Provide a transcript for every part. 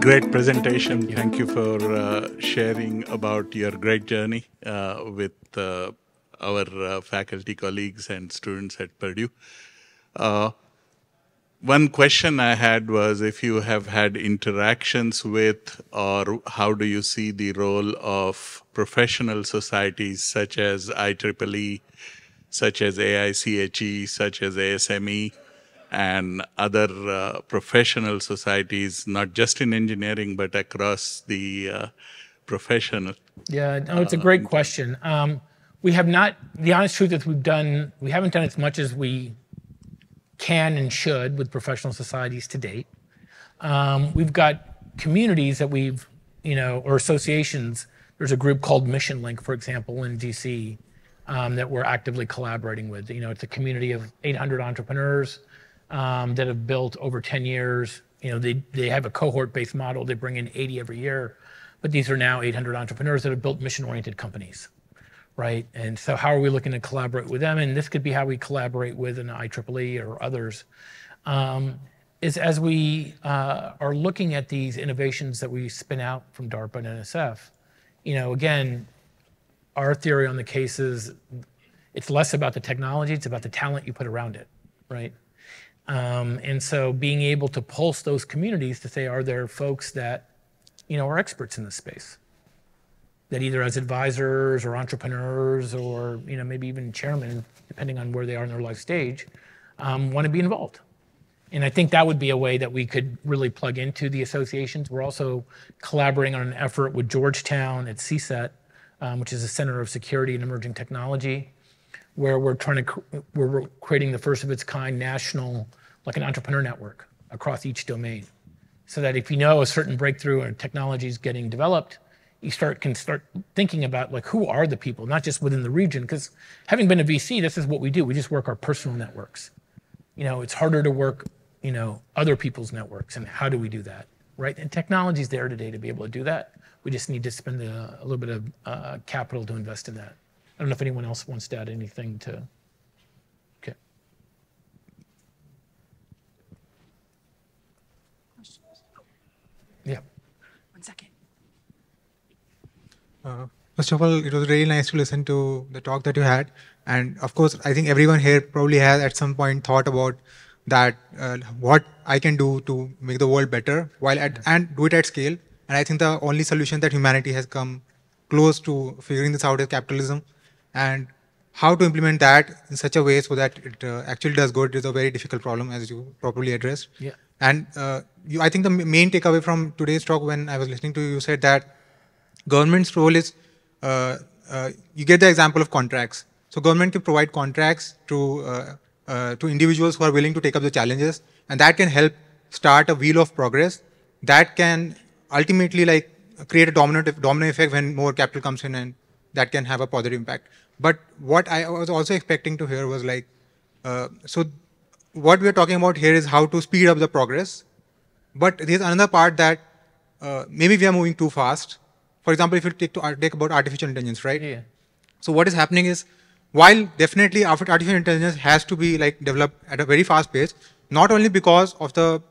Great presentation. Thank you for sharing about your great journey with our faculty colleagues and students at Purdue. One question I had was if you have had interactions with, or how do you see the role of professional societies such as IEEE, such as AICHE, such as ASME, and other professional societies, not just in engineering, but across the profession? Yeah, no, it's a great question. We have not, the honest truth is we haven't done as much as we can and should with professional societies to date. We've got communities that we've, or associations. There's a group called Mission Link, for example, in DC that we're actively collaborating with. It's a community of 800 entrepreneurs that have built over 10 years. They have a cohort-based model. They bring in 80 every year, but these are now 800 entrepreneurs that have built mission-oriented companies, right? And so how are we looking to collaborate with them? And this could be how we collaborate with an IEEE or others. Is as we are looking at these innovations that we spin out from DARPA and NSF, again, our theory on the case is it's less about the technology, it's about the talent you put around it, right? And so being able to pulse those communities to say, are there folks that, are experts in this space? That either as advisors or entrepreneurs or, maybe even chairmen, depending on where they are in their life stage, want to be involved. And I think that would be a way that we could really plug into the associations. We're also collaborating on an effort with Georgetown at CSET, which is a Center of Security and Emerging Technology, where we're trying to, we're creating the first of its kind national, like an entrepreneur network across each domain. So that if you know a certain breakthrough or technology is getting developed, you can start thinking about like, who are the people, not just within the region, because having been a VC, this is what we do. We just work our personal networks. It's harder to work, other people's networks, and how do we do that, right? And technology's there today to be able to do that. We just need to spend a little bit of capital to invest in that. I don't know if anyone else wants to add anything to, okay. Yeah. 1 second. First of all, it was really nice to listen to the talk that you had. And of course, I think everyone here probably has at some point thought about that, what I can do to make the world better while and do it at scale. And I think the only solution that humanity has come close to figuring this out is capitalism. And how to implement that in such a way so that it actually does good is a very difficult problem, as you properly addressed. Yeah. And I think the main takeaway from today's talk, when I was listening to you, you said that government's role is, you get the example of contracts. So government can provide contracts to individuals who are willing to take up the challenges, and that can help start a wheel of progress that can ultimately like create a dominant effect when more capital comes in, and that can have a positive impact. But what I was also expecting to hear was like, so what we're talking about here is how to speed up the progress. But there's another part that maybe we are moving too fast. For example, if you take about artificial intelligence, right? Yeah. So what is happening is, while definitely artificial intelligence has to be like developed at a very fast pace, not only because of the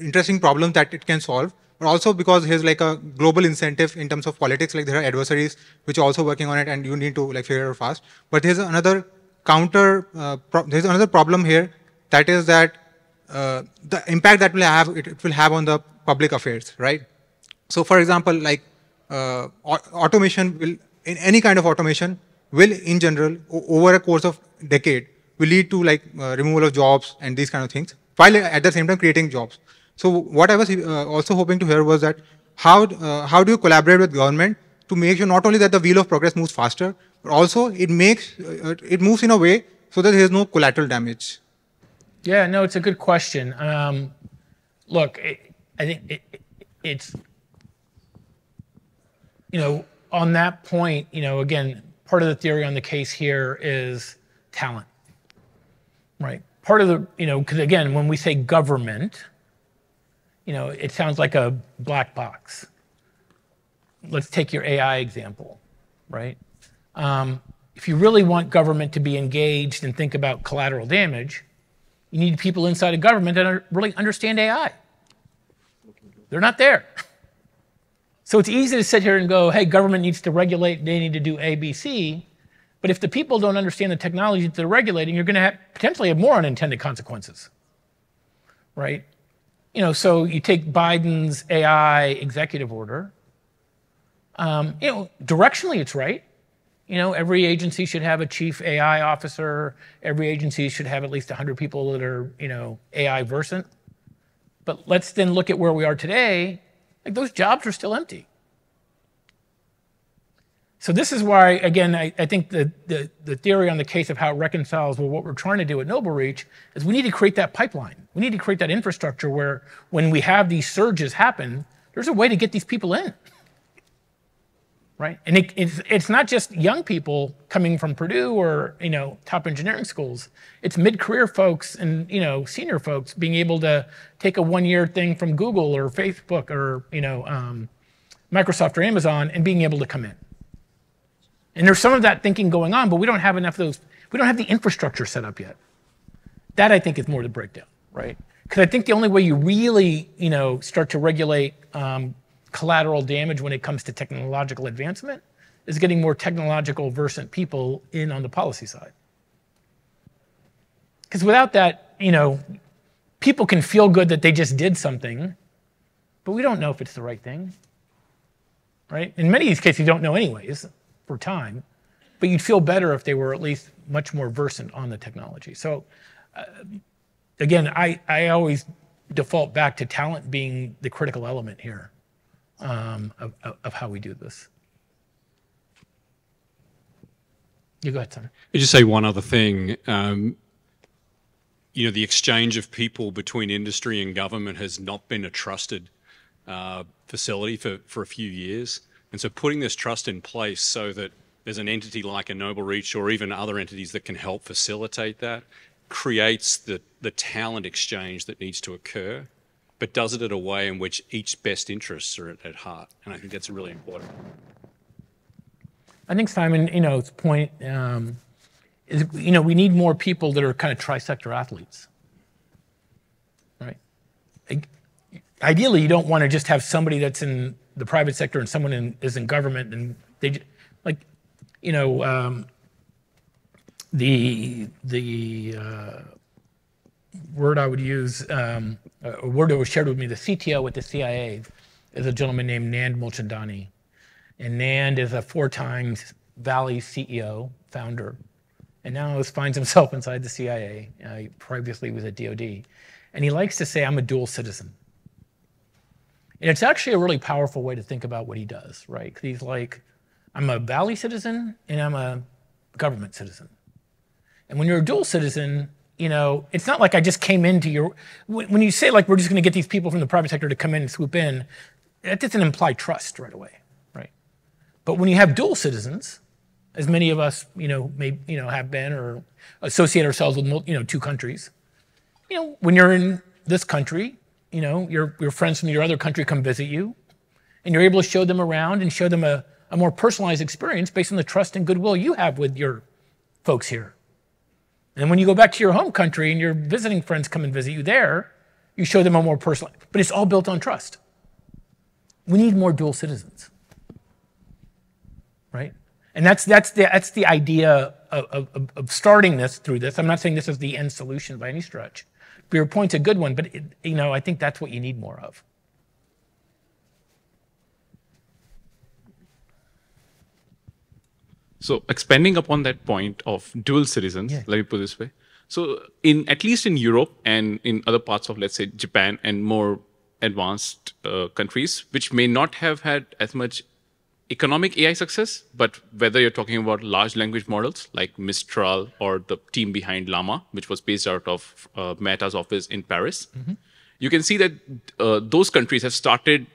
interesting problems that it can solve, but also because there's like a global incentive in terms of politics, like there are adversaries which are also working on it, and you need to like figure it out fast. But there's another problem here, that is that the impact that it will have on the public affairs, right? So for example, like automation will, in any kind of automation, will in general, over a course of decade, will lead to like removal of jobs and these kind of things, while at the same time creating jobs. So what I was also hoping to hear was that how do you collaborate with government to make sure not only that the wheel of progress moves faster, but also it makes it moves in a way so that there is no collateral damage. Yeah, no, it's a good question. Look, I think it's on that point, again, part of the theory on the case here is talent, right? Part of the because again, when we say government, it sounds like a black box. Let's take your AI example, right? If you really want government to be engaged and think about collateral damage, you need people inside of government that really understand AI. They're not there. So it's easy to sit here and go, hey, government needs to regulate, they need to do A, B, C. But if the people don't understand the technology that they're regulating, you're going to have, potentially have more unintended consequences, right? You know, so you take Biden's AI executive order. You know, directionally it's right. You know, every agency should have a chief AI officer. Every agency should have at least 100 people that are, you know, AI versant. But let's then look at where we are today. Like, those jobs are still empty. So this is why, again, I think the theory on the case of how it reconciles with what we're trying to do at NobleReach is we need to create that pipeline. We need to create that infrastructure where when we have these surges happen, there's a way to get these people in, right? And it's not just young people coming from Purdue or, you know, top engineering schools. It's mid-career folks and, you know, senior folks being able to take a one-year thing from Google or Facebook or, you know, Microsoft or Amazon and being able to come in. And there's some of that thinking going on, but we don't have enough of those. We don't have the infrastructure set up yet. That, I think, is more the breakdown, right? Because I think the only way you really, you know, start to regulate collateral damage when it comes to technological advancement is getting more technological versant people in on the policy side. Because without that, you know, people can feel good that they just did something, but we don't know if it's the right thing, right? In many of these cases, you don't know anyways. For time, but you'd feel better if they were at least much more versant on the technology. So again, I always default back to talent being the critical element here of how we do this. You go ahead, Senator. I'll just say one other thing. You know, the exchange of people between industry and government has not been a trusted facility for a few years. And so putting this trust in place so that there's an entity like a NobleReach or even other entities that can help facilitate that creates the talent exchange that needs to occur, but does it in a way in which each best interests are at heart. And I think that's really important. I think, Simon, you know, it's point is, you know, we need more people that are kind of trisector athletes, right? Ideally, you don't want to just have somebody that's in the private sector and someone is in government, and they like, you know, the word I would use, a word that was shared with me, the CTO at the CIA is a gentleman named Nand Mulchandani, and Nand is a 4-times Valley CEO founder, and now finds himself inside the CIA. He previously was at DOD, and he likes to say, "I'm a dual citizen." And it's actually a really powerful way to think about what he does, right? Because he's like, I'm a Valley citizen and I'm a government citizen. And when you're a dual citizen, you know, it's not like I just came into your, when you say like, we're just going to get these people from the private sector to come in and swoop in, that doesn't imply trust right away, right? But when you have dual citizens, as many of us, you know, may, you know, have been or associate ourselves with, you know, 2 countries, you know, when you're in this country, you know, your friends from your other country come visit you, and you're able to show them around and show them a more personalized experience based on the trust and goodwill you have with your folks here. And when you go back to your home country and your visiting friends come and visit you there, you show them a more personal, but it's all built on trust. We need more dual citizens, right? And that's the idea of starting this through this. I'm not saying this is the end solution by any stretch. Your point's a good one, but it, you know, I think that's what you need more of. So expanding upon that point of dual citizens, yeah. Let me put it this way. So in at least in Europe and in other parts of, let's say, Japan and more advanced countries, which may not have had as much economic AI success, but whether you're talking about large language models like Mistral or the team behind Llama, which was based out of Meta's office in Paris, mm-hmm. You can see that those countries have started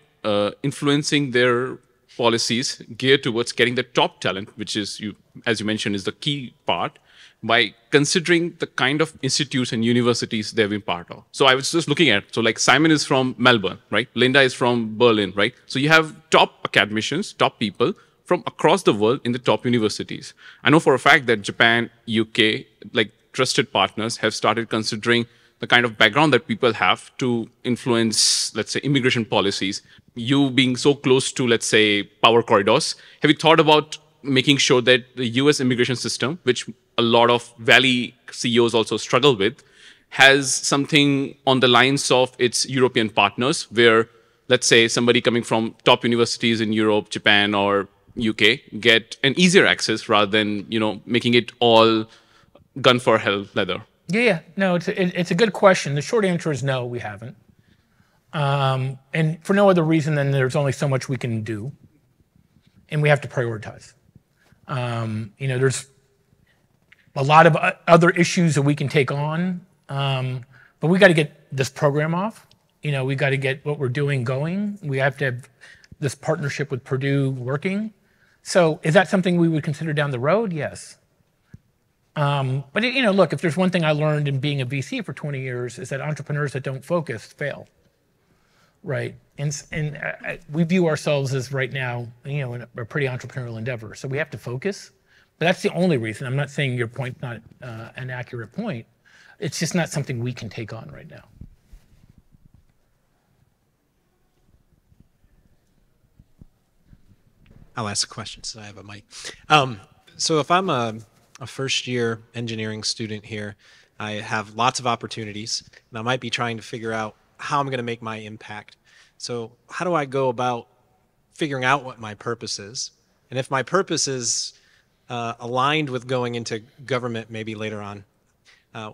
influencing their policies geared towards getting the top talent, which is, as you mentioned, is the key part, by considering the kind of institutes and universities they've been part of. So I was just looking at, so like Simon is from Melbourne, right? Linda is from Berlin, right? So you have top academicians, top people from across the world in the top universities. I know for a fact that Japan, UK, like trusted partners have started considering the kind of background that people have to influence, let's say, immigration policies. You being so close to, let's say, power corridors, have you thought about making sure that the US immigration system, which a lot of Valley CEOs also struggle with, has something on the lines of its European partners, where, let's say, somebody coming from top universities in Europe, Japan, or UK get an easier access rather than, you know, making it all gun for hell leather? Yeah. No, it's a good question. The short answer is no, we haven't. And for no other reason than there's only so much we can do, and we have to prioritize. You know, there's a lot of other issues that we can take on, but we got to get this program off. You know, we got to get what we're doing going. We have to have this partnership with Purdue working. So is that something we would consider down the road? Yes. But, you know, look, if there's one thing I learned in being a VC for 20 years is that entrepreneurs that don't focus fail, right? And we view ourselves as right now, you know, in a pretty entrepreneurial endeavor. So we have to focus. But that's the only reason. I'm not saying your point's not an accurate point. It's just not something we can take on right now. I'll ask a question since I have a mic. So if I'm a first-year engineering student here, I have lots of opportunities, and I might be trying to figure out how I'm going to make my impact. So how do I go about figuring out what my purpose is? And if my purpose is aligned with going into government maybe later on,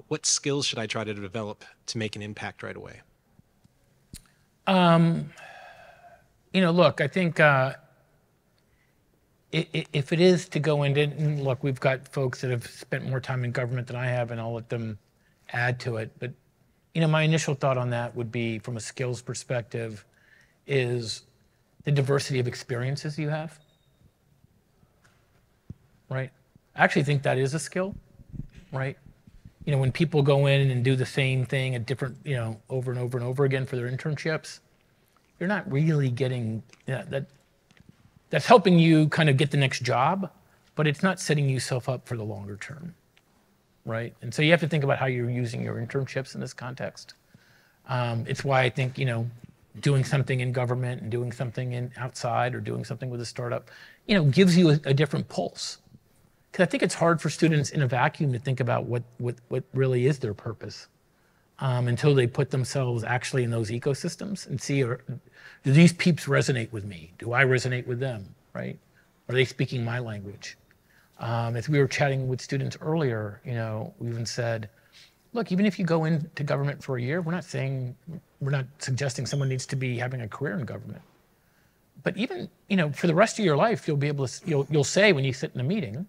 what skills should I try to develop to make an impact right away? You know, look, I think... If it is to go into, and look, we've got folks that have spent more time in government than I have, and I'll let them add to it. But, you know, my initial thought on that would be, from a skills perspective, is the diversity of experiences you have, right? I actually think that is a skill, right? You know, when people go in and do the same thing at different, you know, over and over and over again for their internships, you're not really getting, you know, that. That's helping you kind of get the next job, but it's not setting yourself up for the longer term, right? And so you have to think about how you're using your internships in this context. It's why I think, you know, doing something in government and doing something in outside or doing something with a startup, you know, gives you a different pulse. Because I think it's hard for students in a vacuum to think about what really is their purpose until they put themselves actually in those ecosystems and see, or do these peeps resonate with me? Do I resonate with them, right? Are they speaking my language? As we were chatting with students earlier, you know, we even said, look, even if you go into government for a year, we're not suggesting someone needs to be having a career in government. But even, you know, for the rest of your life, you'll be able to, you'll say when you sit in a meeting,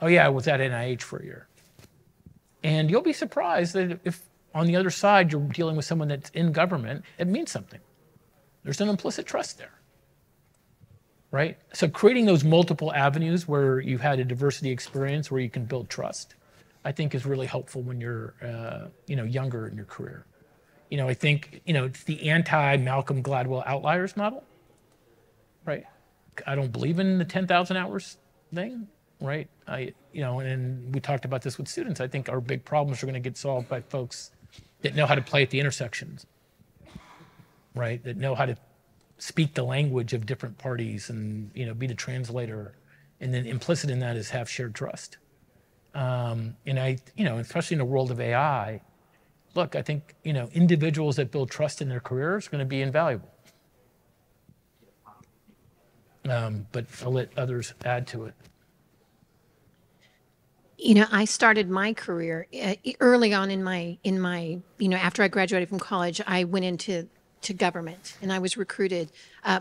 oh yeah, I was at NIH for a year. And you'll be surprised that if on the other side you're dealing with someone that's in government, it means something. There's an implicit trust there, right? So creating those multiple avenues where you've had a diversity experience where you can build trust, I think is really helpful when you're, you know, younger in your career. You know, I think, you know, it's the anti-Malcolm Gladwell outliers model, right? I don't believe in the 10,000 hours thing, right? You know, and we talked about this with students. I think our big problems are going to get solved by folks that know how to play at the intersections, right, that know how to speak the language of different parties and, you know, be the translator. And then implicit in that is have shared trust. And I, you know, especially in a world of AI, look, I think, you know, individuals that build trust in their careers are going to be invaluable. But I'll let others add to it. You know, I started my career early on in my, you know, after I graduated from college, I went into government, and I was recruited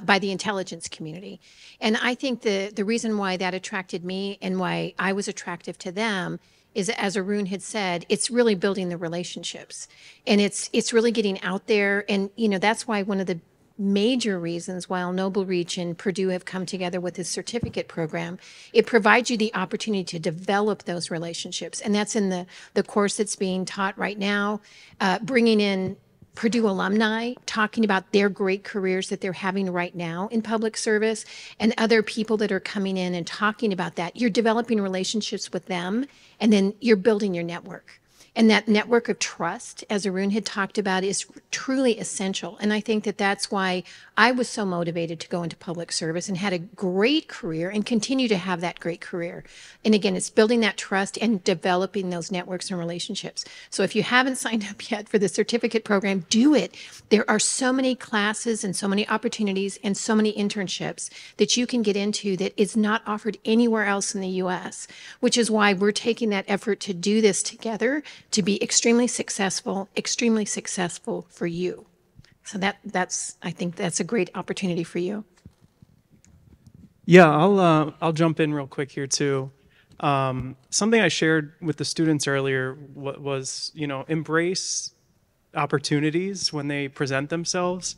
by the intelligence community. And I think the reason why that attracted me and why I was attractive to them is, as Arun had said, it's really building the relationships, and it's really getting out there. And, you know, that's why one of the major reasons why NobleReach and Purdue have come together with this certificate program. It provides you the opportunity to develop those relationships, and that's in the course that's being taught right now, bringing in Purdue alumni talking about their great careers that they're having right now in public service, and other people that are coming in and talking about that. You're developing relationships with them, and then you're building your network. And that network of trust, as Arun had talked about, is truly essential. And I think that that's why I was so motivated to go into public service and had a great career and continue to have that great career. And again, it's building that trust and developing those networks and relationships. So if you haven't signed up yet for the certificate program, do it. There are so many classes and so many opportunities and so many internships that you can get into that is not offered anywhere else in the U.S., which is why we're taking that effort to do this together to be extremely successful for you. So I think that's a great opportunity for you. Yeah, I'll jump in real quick here too. Something I shared with the students earlier was, you know, embrace opportunities when they present themselves.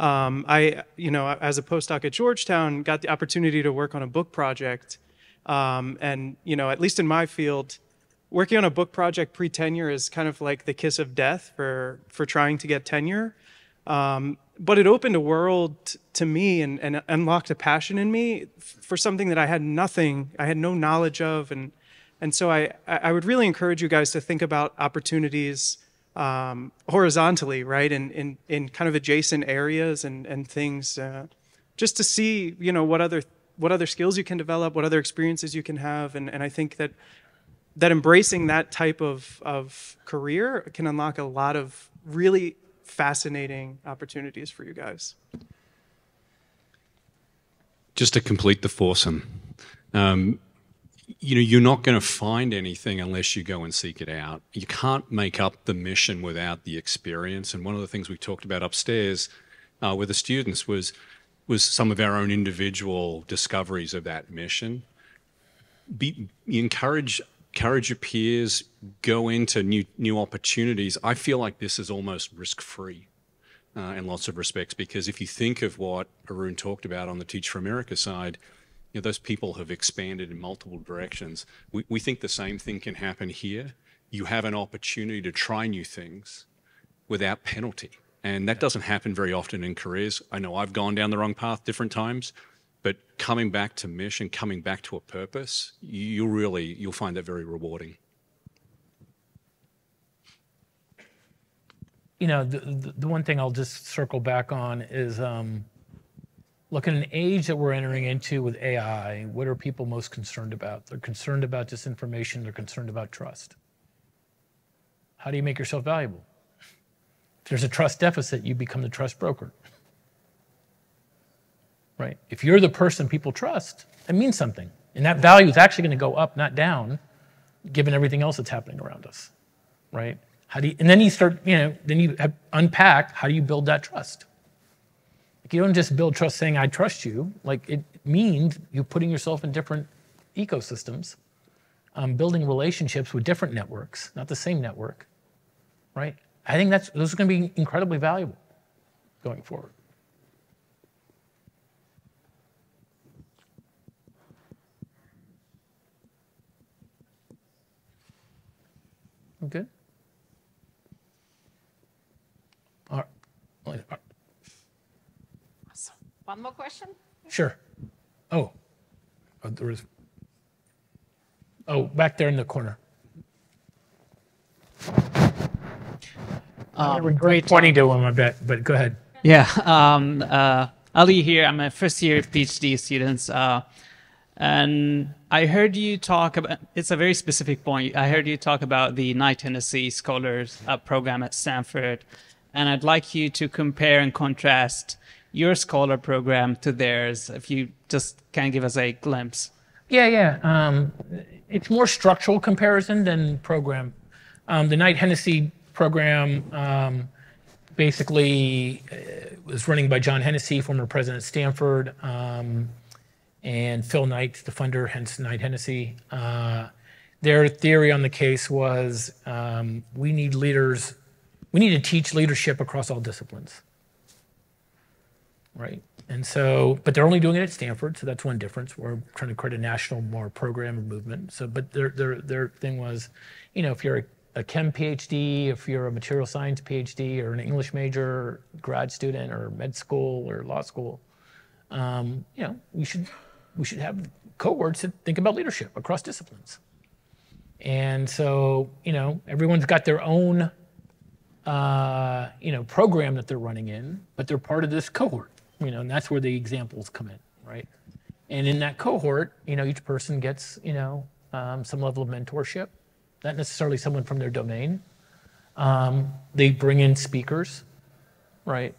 You know, as a postdoc at Georgetown, got the opportunity to work on a book project. And, you know, at least in my field, working on a book project pre-tenure is kind of like the kiss of death for trying to get tenure. But it opened a world to me and unlocked a passion in me for something that I had no knowledge of. And so I would really encourage you guys to think about opportunities horizontally, right? In kind of adjacent areas and things, just to see, you know, what other skills you can develop, what other experiences you can have. And I think that embracing that type of career can unlock a lot of really fascinating opportunities for you guys. Just to complete the foursome, you know, you're not going to find anything unless you go and seek it out. You can't make up the mission without the experience. And one of the things we talked about upstairs with the students was some of our own individual discoveries of that mission. Encourage your peers, go into new opportunities. I feel like this is almost risk-free in lots of respects, because if you think of what Arun talked about on the Teach for America side, you know, those people have expanded in multiple directions. We think the same thing can happen here. You have an opportunity to try new things without penalty. And that doesn't happen very often in careers. I know I've gone down the wrong path different times, but coming back to mission, coming back to a purpose, you'll find that very rewarding. You know, the one thing I'll just circle back on is, look, in an age that we're entering into with AI, what are people most concerned about? They're concerned about disinformation. They're concerned about trust. How do you make yourself valuable? If there's a trust deficit, you become the trust broker, right? If you're the person people trust, that means something. And that value is actually going to go up, not down, given everything else that's happening around us, right? And then you start, you know, then you unpack, how do you build that trust? You don't just build trust saying, I trust you. Like, it means you're putting yourself in different ecosystems, building relationships with different networks, not the same network, right? I think those are going to be incredibly valuable going forward. I'm good? All right. One more question? Sure. Oh, there is. Oh, back there in the corner. Great pointing to him, I bet, but go ahead. Yeah. Ali here. I'm a first year PhD student. And I heard you talk about, it's a very specific point. I heard you talk about the Knight Hennessy Scholars Program at Stanford. And I'd like you to compare and contrast your scholar program to theirs, if you just can give us a glimpse. Yeah. It's more structural comparison than program. The Knight Hennessy program basically was running by John Hennessy, former president of Stanford, and Phil Knight, the funder, hence Knight Hennessy. Their theory on the case was we need to teach leadership across all disciplines. Right, and so, but they're only doing it at Stanford, so that's one difference. We're trying to create a national more program and movement. So, but their thing was, you know, if you're a chem PhD, if you're a material science PhD, or an English major, grad student, or med school, or law school, you know, we should have cohorts that think about leadership across disciplines. And so, you know, everyone's got their own, you know, program that they're running in, but they're part of this cohort, you know, and that's where the examples come in, right? And in that cohort, you know, each person gets, you know, some level of mentorship, not necessarily someone from their domain. They bring in speakers, right?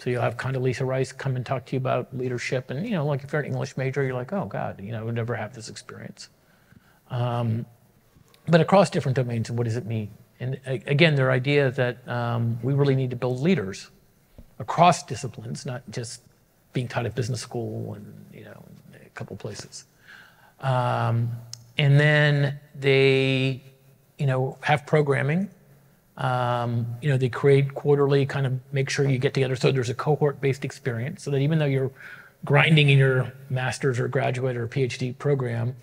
So you'll have Condoleezza Rice come and talk to you about leadership. And, you know, like if you're an English major, you're like, oh, God, you know, I would never have this experience. But across different domains, what does it mean? And again, their idea that we really need to build leaders across disciplines, not just being taught at business school and, you know, a couple places. And then they, you know, have programming. You know, they create quarterly, kind of make sure you get together so there's a cohort-based experience so that even though you're grinding in your master's or graduate or PhD program,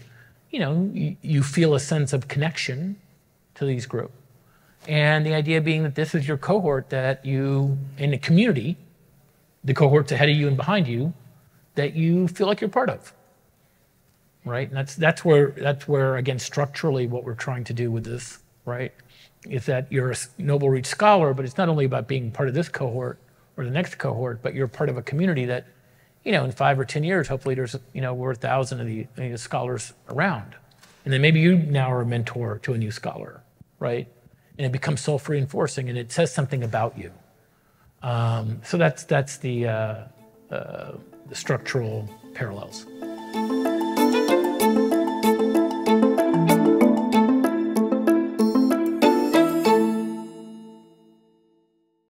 you know, you feel a sense of connection to these groups. And the idea being that this is your cohort that you, in a community, the cohorts ahead of you and behind you, that you feel like you're part of, right? And that's where again, structurally what we're trying to do with this, right? Is that you're a NobleReach scholar, but it's not only about being part of this cohort or the next cohort, but you're part of a community that, you know, in 5 or 10 years, hopefully there's, you know, we're 1,000 of the scholars around. And then maybe you now are a mentor to a new scholar, right? And it becomes self-reinforcing and it says something about you. So that's the structural parallels.